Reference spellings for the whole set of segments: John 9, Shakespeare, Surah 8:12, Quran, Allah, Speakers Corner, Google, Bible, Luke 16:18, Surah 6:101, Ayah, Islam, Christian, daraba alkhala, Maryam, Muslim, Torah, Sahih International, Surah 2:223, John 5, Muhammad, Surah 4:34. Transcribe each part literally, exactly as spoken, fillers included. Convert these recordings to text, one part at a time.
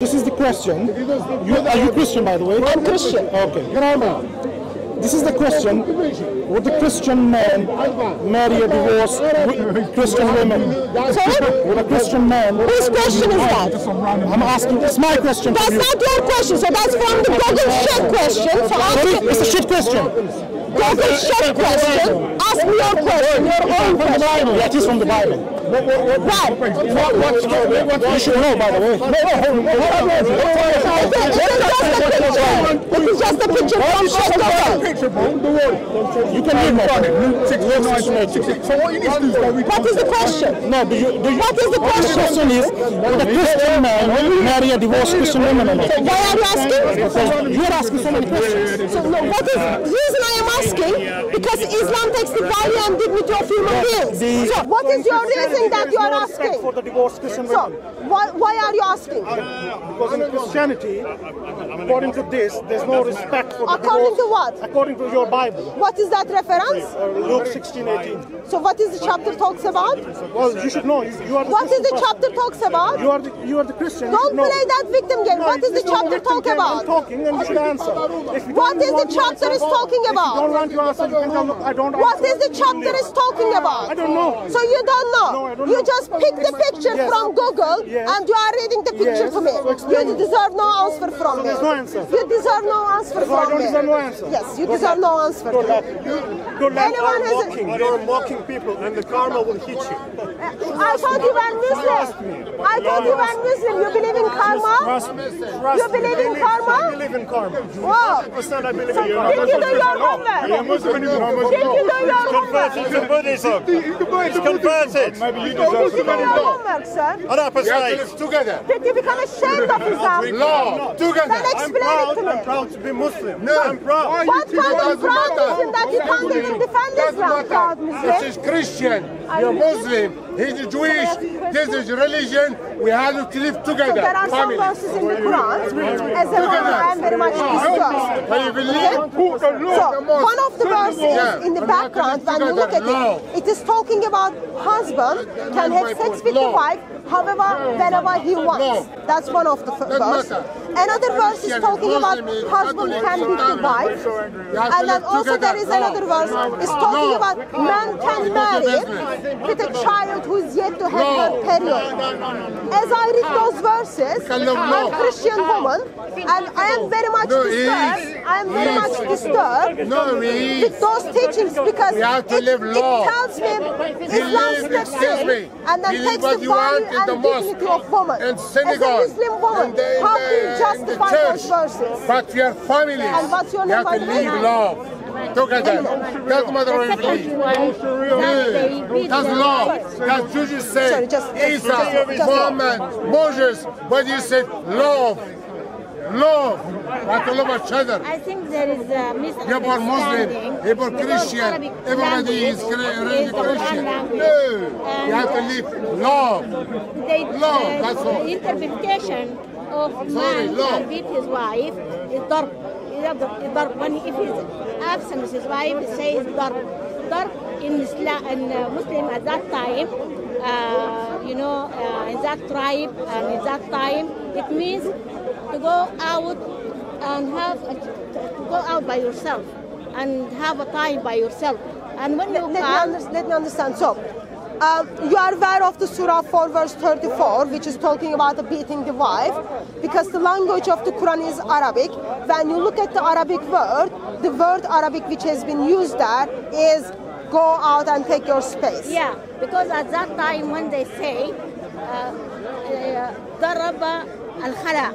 This is the question. You, are you Christian, by the way? I'm Christian. Okay. Grammar. This is the question. Would the Christian man marry a divorced Christian woman? Sorry? Would a Christian man... Whose question is that? I'm asking, it's my question. That's you. Not your question, so that's from the Google shit question. So Sorry, it's a shit question. Google shit question. Ask me your question, your own question. That is from the Bible. What? What? What? You should know, by the way. No, no, no. It is just a picture from Shakespeare. You can read more. What is the question? No, do you... What is the question? The question is, would a Christian man marry a divorced Christian woman or not? Why are you asking? Because you are asking so many questions. So what is the reason I am asking? Because Islam takes the value and dignity of human beings. The, so what is your reason that you are asking? For the divorced Christian so why, why are you asking? Because in Christianity, according to this, there's no respect for the according divorce. According to what? According to your Bible. What is that reference? Luke sixteen eighteen. So what is the chapter talks about? Well, you should know. You, you are the what Christian is the chapter person. Talks about? You are the, you are the Christian. Don't play know. That victim game. No, what is the chapter no talk about? I'm talking and you should answer. What is the chapter is talking about? Don't you answer, you come, I don't what is the chapter is talking about? I don't know. So you don't know? No, I don't you know. Just pick the picture yes. from Google yes. and you are reading the picture yes. to me. So you deserve no answer from so me. No answer. You deserve no answer so from me. I don't me. deserve no answer. Yes, you Go deserve no answer. Don't laugh. Don't laugh. You're mocking people and the karma will hit you. I thought you were Muslim. I thought you were Muslim. You believe in karma? You believe in karma? I believe in karma. Wow. I believe in karma. Did you do your homework? Did you know your homework? He's converted to Buddhism. He's converted. Did you do your homework, sir? An apostate. Together. Did you become ashamed of Islam? No. Together. Then explain it to me. I'm proud to be Muslim. No, I'm proud. What kind of proud is in that you can't even defend Islam, proud Muslim? This is Christian. You're Muslim. He's Jewish. This is religion. We have to live together. So there are some verses in the Quran. As a Muslim, I am very much distressed. Can you believe? So, one of the verses yeah. in the background, when you look at it, it is talking about husband can have sex with the wife, however, whenever he wants. That's one of the verses. Another verse is talking about husband can beat the wife. And then also there is another verse is talking about man can marry with a child who is yet to have her period. As I read those verses, I'm a Christian woman, and I am very much disturbed. I am very much disturbed. With those teachings, because it, it tells me Islam steps in and then takes the value and dignity of woman. As a Muslim woman, how do you justify those verses? But your family, and what's your name, by the way? Together. That's mother of belief. That's law. That's Jesus said. Isa, Muhammad, Moses. But you said love. Love, but love each other. I think there is a misunderstanding. About Muslim, about Christian, everybody is really Christian. No, you have to live love. They, love, uh, that's all. The interpretation of Sorry, man love. Can beat his wife is dark. When if his absence, his wife says dark. Dark in Islam and uh, Muslim at that time. Uh, you know, uh, in that tribe and in that time, it means to go out and have a, to go out by yourself and have a time by yourself. And when let, you let, me, under, let me understand. So, um, you are aware of the Surah four verse thirty-four, which is talking about the beating the wife, because the language of the Quran is Arabic. When you look at the Arabic word, the word Arabic which has been used there is go out and take your space. Yeah, because at that time when they say daraba alkhala,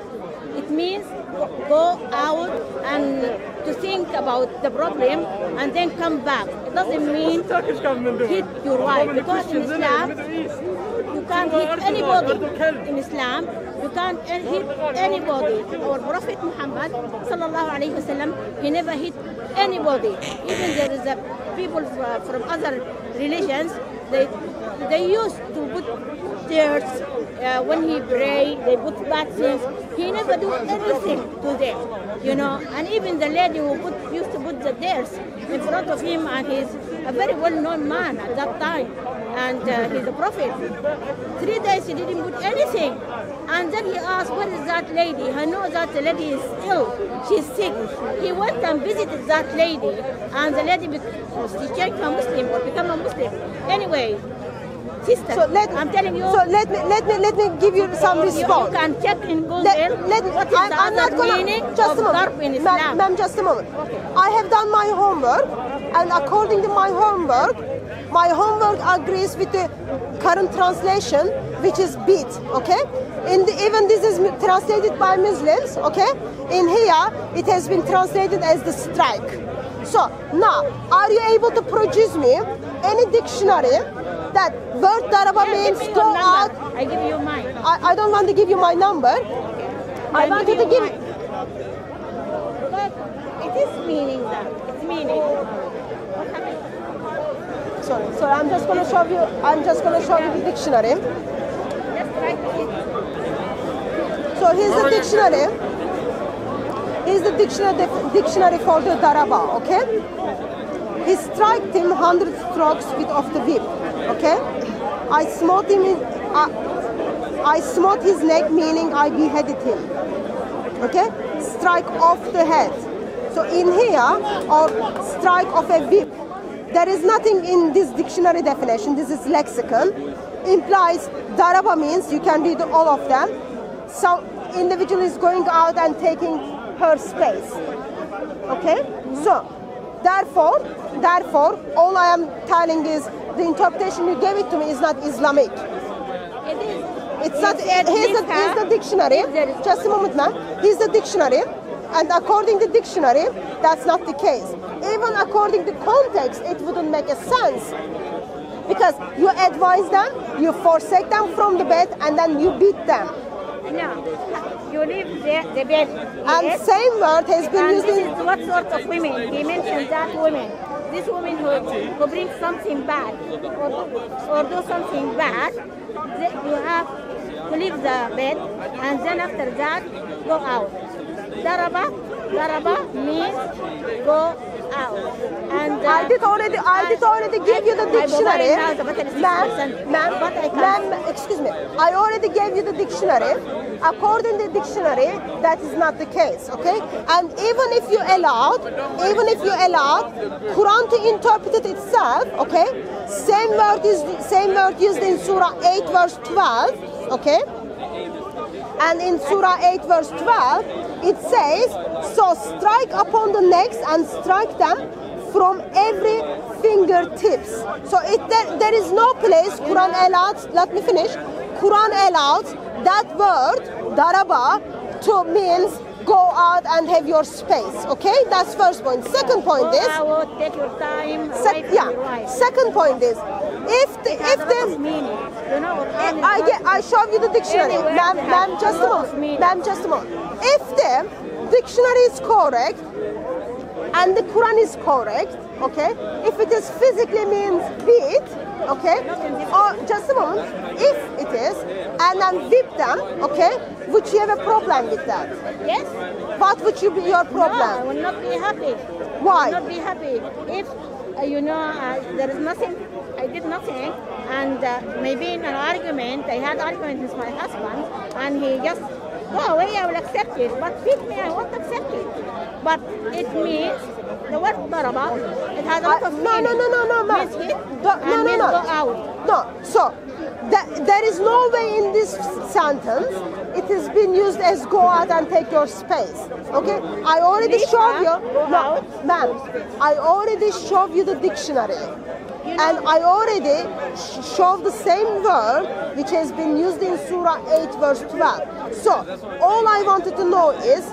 it means go out and to think about the problem and then come back. It doesn't mean hit your wife, because in Islam you can't hit anybody. In Islam you can't hit anybody. Our Prophet Muhammad sallallahu alaihi wasallam, he never hit anybody. Even there is a people from other religions, they they used to put tears uh, when he prayed. They put bad things. He never do anything to them, you know. And even the lady who put, used to put the tears in front of him, and he's a very well-known man at that time. and uh, he's a prophet. Three days he didn't put anything. And then he asked, what is that lady? I know that the lady is ill, she's sick. He went and visited that lady, and the lady became a Muslim or became a Muslim. Anyway, sister, so let, I'm telling you. So let me let me let me give you some response. You can check in Google. Let, let, what is I'm, I'm not gonna, meaning just of darb in Islam? Ma'am, just a moment. Okay. I have done my homework, and according to my homework, my homework agrees with the current translation, which is beat. Okay, and even this is translated by Muslims. Okay, in here it has been translated as the strike. So now, are you able to produce me any dictionary that word daraba yeah, means go out? I give you mine. I, I don't want to give you my number. I, I want you to give mine. But it is meaning that. It's meaning. What happened? Sorry, sorry, I'm just gonna show you I'm just gonna show yeah. you the dictionary. Just like it. So here's the dictionary. Here's the dictionary dictionary for the daraba, okay? He struck him hundred strokes with of the whip. Okay, I smote him. In, uh, I smote his neck, meaning I beheaded him. Okay, strike off the head. So in here, or strike off a whip. There is nothing in this dictionary definition. This is lexicon. Implies daraba means you can read all of them. So individual is going out and taking her space. Okay, so therefore, therefore, all I am telling is. The interpretation you gave it to me is not Islamic. It is. It's not. Here's the, here's the dictionary. Just a moment, ma'am. Here's the dictionary, and according to the dictionary, that's not the case. Even according to context, it wouldn't make a sense, because you advise them, you forsake them from the bed, and then you beat them. No, you leave the, the bed. And yes. Same word has been and used. This in is what sort of women? He mentioned that women. This woman who, who brings something bad or, or do something bad, they, you have to leave the bed and then after that go out. Daraba, daraba means go out. And uh, I did already, I did already give I, you the dictionary, ma'am, ma'am, ma'am, excuse me. I already gave you the dictionary. According to the dictionary, that is not the case, okay? And even if you allowed, even if you allowed, Quran to interpret it itself, okay? Same word is same word used in Surah eight verse twelve, okay? And in Surah eight verse twelve, it says, so strike upon the necks and strike them from every fingertips. So it there, there is no place Quran allows. Let me finish. Quran allows that word daraba to means go out and have your space. Okay, that's first point. Second point is go out, take your time. Sec yeah. Your second point is if the, if the meaning, you know, I get I show you the dictionary. Ma'am, ma'am, just a moment. Ma'am, just a moment. If the dictionary is correct and the Quran is correct, okay. If it is physically means beat, okay, or just a moment. If it is and then whip them, okay, would you have a problem with that? Yes. What would you be your problem? No, I will not be happy. Why? I will not be happy if uh, you know uh, there is nothing. I did nothing, and uh, maybe in an argument I had argument with my husband, and he just go away. I will accept it, but beat me, I won't accept it. But it means. The word daraba, it has a lot of no, no, no, no, no, ma'am. No, no, no, no. Out. No. So, that, there is no way in this sentence it has been used as go out and take your space. Okay? I already Lisa, showed you, no, ma'am. I already showed you the dictionary, you know, and I already sh showed the same word which has been used in Surah eight, verse twelve. So, all I wanted to know is.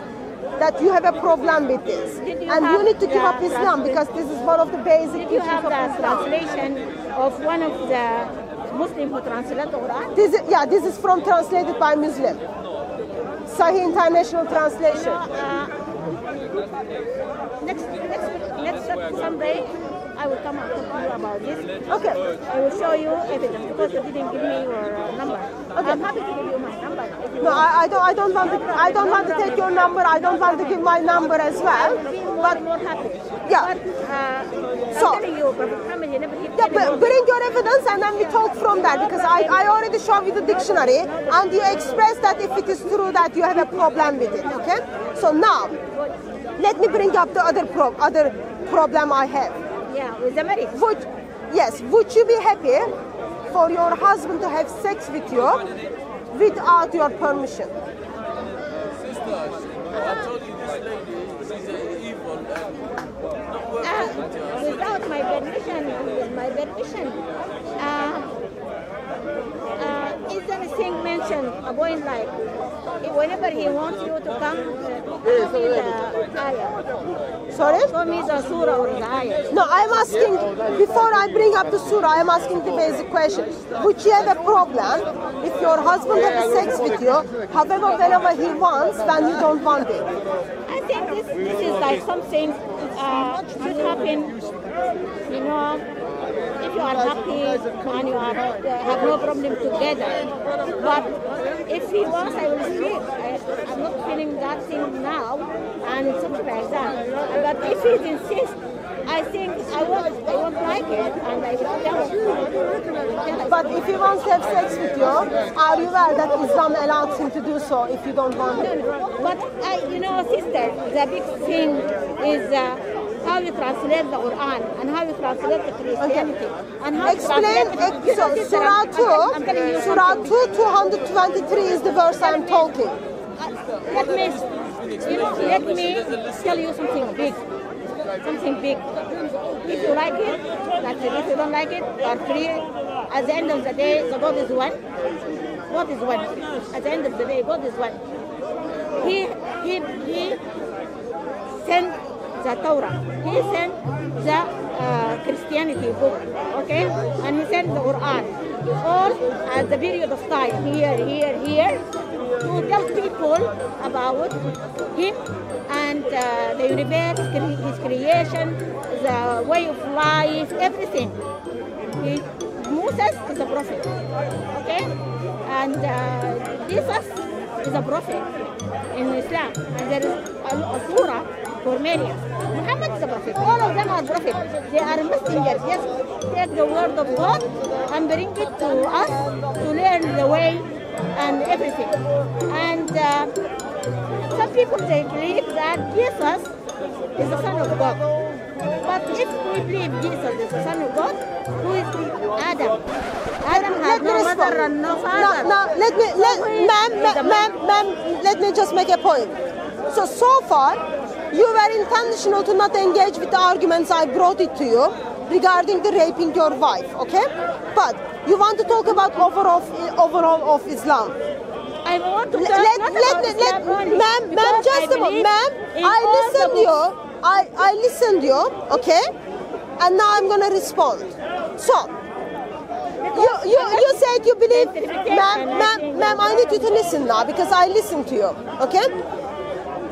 That you have a problem with this, you and you need to give up Islam because this is one of the basic issues of Islam. Translation of one of the Muslim who translated Quran. This is, yeah, this is from translated by Muslim. Sahih International translation. You know, uh, next, next, next someday I will come and talk to you about this. Okay. I will show you evidence because you didn't give me your number. Okay. I'm happy to give you my number. No, I, I don't. I don't want to. I don't want to take your number. I don't want to give my number as well. But more happy. Yeah. So. Yeah, but bring your evidence and then we talk from there, because I I already showed you the dictionary and you express that if it is true that you have a problem with it. Okay. So now, let me bring up the other pro other problem I have. Yeah, with the marriage. Would yes. Would you be happy for your husband to have sex with you without your permission? Sister, I told you this lady is evil and not working uh, with her. Without my permission, with my permission. Uh, uh, is there anything mentioned a boy in life? Whenever he wants you to come, uh, come in the ayah. Sorry? Come in the surah or the ayah. No, I'm asking, before I bring up the surah, I'm asking the basic question. Would you have a problem if your husband has sex with you, however, whenever he wants, when you don't want it? I think this, this is like something uh, should happen, you know. If you are happy and you are, uh, have no problem together, but if he wants, I will sleep. I, I'm not feeling that thing now, and something like that. But if he insists, I think I won't, I won't like it, and I will tell him. But if he wants to have sex with you, are you aware that Islam allows him to do so if you don't want it? But I, you know, sister, the big thing is. Uh, How you translate the Quran and how you translate the Christianity. Okay. And how explain, you translate ex so, Surah two, I'm, I'm Surah two two twenty-three is the verse I'm talking. Uh, let me, you know, let me tell you something big, something big. If you like it, that's it. If you don't like it, you are free. At the end of the day, so God is one. God is one. At the end of the day, God is one. He, he, he sent the Torah. He sent the uh, Christianity book, okay? And he sent the Quran. All at the period of time, here, here, here, to tell people about him and uh, the universe, his creation, the way of life, everything. He, Moses is a prophet, okay? And uh, Jesus is a prophet in Islam. And there is a, a surah for Maryam. Muhammad is a prophet. All of them are prophets. They are messengers. Yes, take the word of God and bring it to us to learn the way and everything. And uh, some people, they believe that Jesus is the Son of God. But if we believe Jesus is the Son of God, who is Adam? Adam has no mother and no father. No, no, let me, let, ma'am, ma'am, ma'am, let me just make a point. So, so far, you were intentional to not engage with the arguments I brought it to you regarding the raping your wife, okay? But you want to talk about overall overall of Islam. I want to talk let, not let, about let, Islam. Ma'am, ma'am, just a moment, ma'am. I listened to you. I I listened to you, okay? And now I'm gonna respond. So you you you said you believe, ma'am, ma'am, ma'am. I need you to listen now because I listened to you, okay?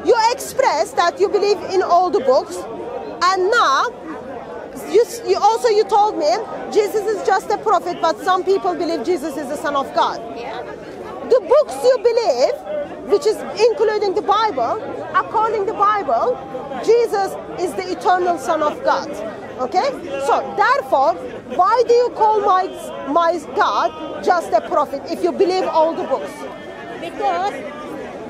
You express that you believe in all the books, and now you, you also you told me Jesus is just a prophet, but some people believe Jesus is the Son of God. Yeah. The books you believe, which is including the Bible, according to the Bible, Jesus is the eternal Son of God. Okay? So therefore, why do you call my, my God just a prophet if you believe all the books? Because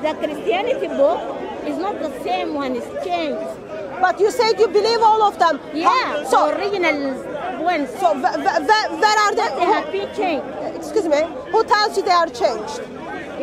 the Christianity book is not the same one, it's changed. But you said you believe all of them. Yeah, how, so original ones. So where are they? They have been changed. Excuse me, who tells you they are changed?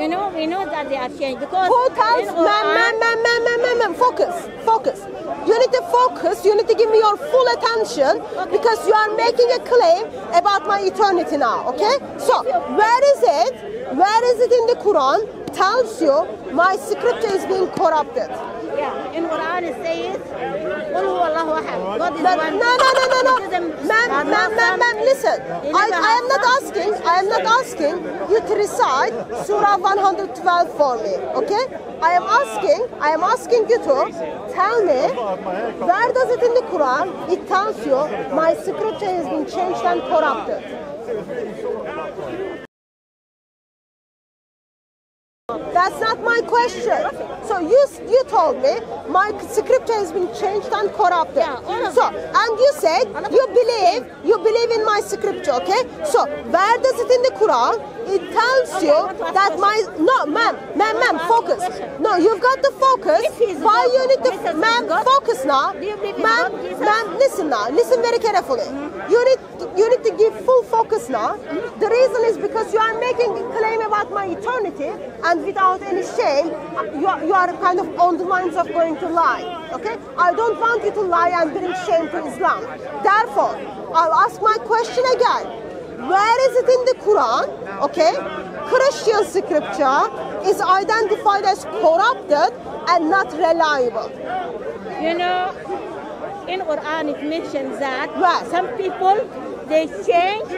You know, we know that they are changed because... Who tells... Ma'am, ma'am, ma'am, ma'am, ma'am, ma'am, focus, focus. You need to focus, you need to give me your full attention, okay, because you are making a claim about my eternity now, okay? So, where is it? Where is it in the Quran? Tells you my scripture is being corrupted. Yeah, in Quran it says, "Qul huwa Allahu ahad." God is but, one. No, no, no, no, no. Ma'am, ma'am, ma'am, ma'am, listen. I, I am not asking. I am not asking you to recite Surah one hundred twelve for me. Okay? I am asking. I am asking you to tell me where does it in the Quran it tells you my scripture has been changed and corrupted. question. So you you told me my scripture has been changed and corrupted. Yeah, so and you said you believe you believe in my scripture, okay? So where does it in the Quran? It tells okay, you that my no, ma'am, ma'am, ma'am, focus. No, you've got to focus. Why you need to ma'am focus now? Ma'am, ma'am, listen now. Listen very carefully. You need to, you need to give full focus now. The reason is because you are making a claim about my eternity, and without any shame, you are, you are kind of on the lines of going to lie. Okay? I don't want you to lie and bring shame to Islam. Therefore, I'll ask my question again. Where is it in the Quran? Okay, Christian scripture is identified as corrupted and not reliable. You know, in Quran it mentions that right. some people they change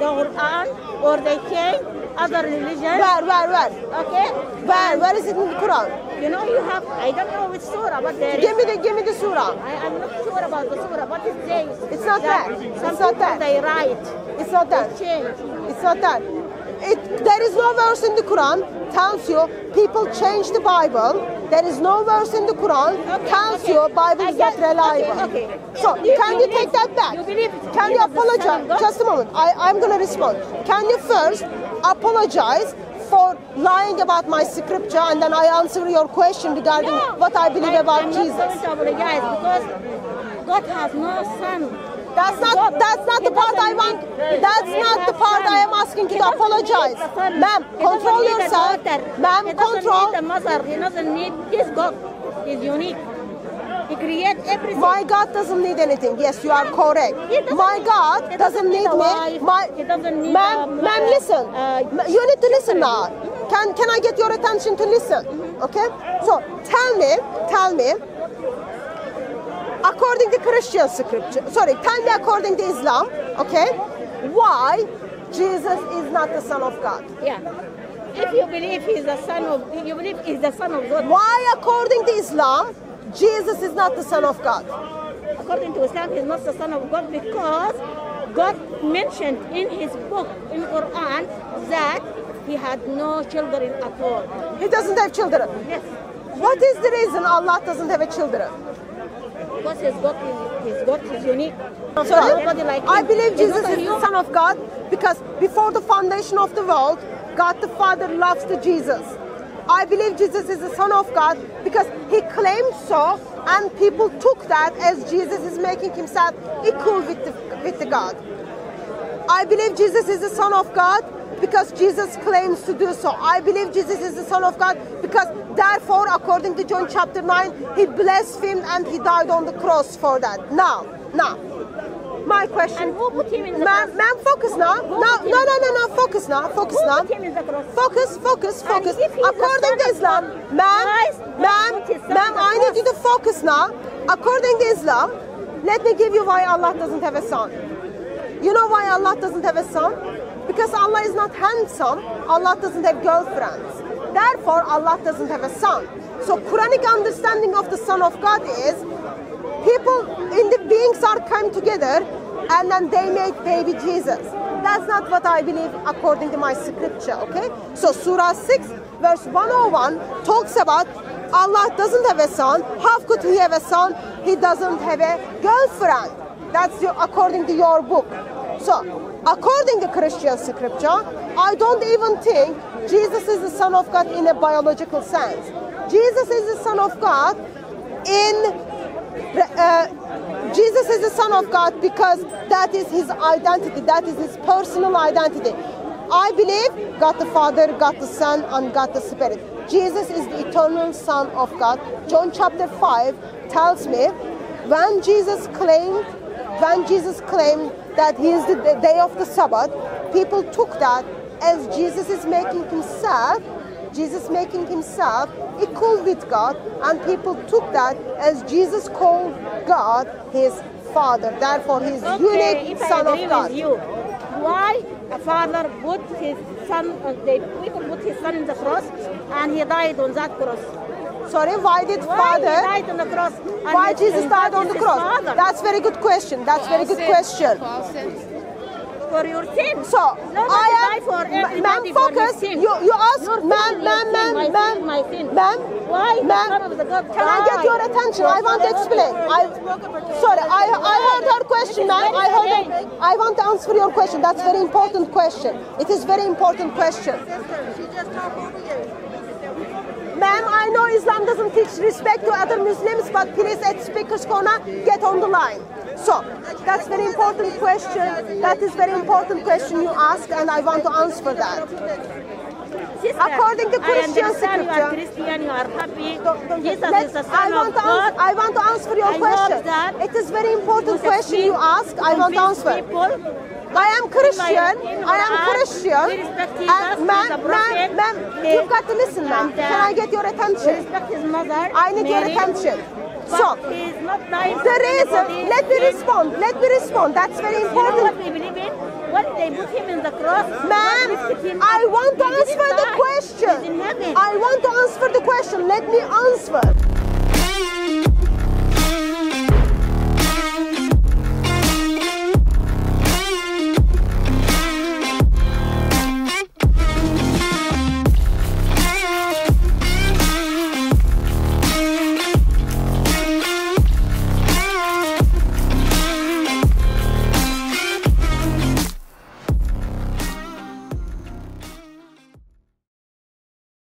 the Quran or they change other religions. Where, where, where? Okay. Where, where is it in the Quran? You know, you have I don't know which surah, but there. Give me the, give me the surah. I, I'm not sure about the surah, but it's there. It's not that. It's not that. They write. It's not that. It's not that. It, there is no verse in the Quran tells you people change the Bible. There is no verse in the Quran okay, tells okay. you Bible is not reliable. Okay, okay. So you can you believe, take that back? You believe, can you apologize? Just a moment. I, I'm going to respond. Can you first apologize for lying about my scripture and then I answer your question regarding no, what I believe I, about I'm Jesus? I'm not going to apologize because God has no son. That's not, that's not the part I want, that's not the part I am asking you to apologize. Ma'am, control yourself. Ma'am, control. He doesn't need his God. He's unique. He creates everything. My God doesn't need anything. Yes, you are correct. My God doesn't need me. My, ma'am, ma'am, listen. You need to listen now. Can, can I get your attention to listen? Okay? So, tell me, tell me. According to Christian scripture, sorry, tell me according to Islam, okay, why Jesus is not the Son of God? Yeah. If you believe he's the Son of, you believe he's the Son of God. Why, according to Islam, Jesus is not the Son of God? According to Islam, he's not the Son of God because God mentioned in his book, in Quran, that he had no children at all. He doesn't have children? Yes. What is the reason Allah doesn't have a children? Because his God is, his God is unique. So nobody like him. I believe Jesus is the Son of God because before the foundation of the world, God the Father loves the Jesus. I believe Jesus is the Son of God because he claimed so and people took that as Jesus is making himself equal with the, with the God. I believe Jesus is the Son of God because Jesus claims to do so. I believe Jesus is the Son of God because therefore, according to John chapter nine, he blasphemed and he died on the cross for that. Now, now, my question. And who put him in the cross? Ma'am, focus now. No, no, no, no, no, focus now, focus now. Who put him in the cross? Focus, focus, focus. According to Islam, ma'am, ma'am, ma'am, I need you to focus now. According to Islam, let me give you why Allah doesn't have a son. You know why Allah doesn't have a son? Because Allah is not handsome, Allah doesn't have girlfriends. Therefore, Allah doesn't have a son. So, Quranic understanding of the Son of God is people, in the beings are come together and then they make baby Jesus. That's not what I believe according to my scripture, okay? So, Surah six, verse one oh one talks about Allah doesn't have a son. How could he have a son? He doesn't have a girlfriend. That's your, according to your book. So, according to Christian scripture, I don't even think Jesus is the Son of God in a biological sense. Jesus is the Son of God in uh, Jesus is the Son of God because that is his identity, that is his personal identity. I believe God the Father, God the Son, and God the Spirit. Jesus is the eternal Son of God. John chapter five tells me when Jesus claimed, when Jesus claimed that he is the day of the Sabbath, people took that as Jesus is making himself, Jesus making himself equal with God, and people took that as Jesus called God his Father. Therefore, he is okay, unique Son I agree of God. With you, why a father put his son, they people put his son in the cross, and he died on that cross. Sorry, why did why Father, he died on the cross why Jesus died on the cross? Father? That's a very good question, that's a very good question. for your sin. So I am for everybody. Focus. You you ask, ma'am, ma'am, ma'am, ma'am, ma'am. Why, ma'am? Can I get your attention? I want to explain. I sorry. I I heard her question, ma'am. I heard. I want to answer your question. That's very important question. It is very important question. She just talked over you. Ma'am, I know Islam doesn't teach respect to other Muslims, but please at Speakers Corner, get on the line. So, that's very important question. That is very important question you asked, and I want to answer that. Sister, according to Christian I scripture, you are Christian, you are happy. Don't, don't, Jesus let, is the Son I want of to God. Answer, I want to answer your I question. It is very important question you asked. I want to answer. People. I am Christian, I am Christian, and ma'am, ma'am, ma'am, you've got to listen, ma'am. Can I get your attention? I need your attention. So, the reason, let me respond, let me respond, that's very important. What did they put him in the cross? Ma'am, I want to answer the question. I want to answer the question. Let me answer.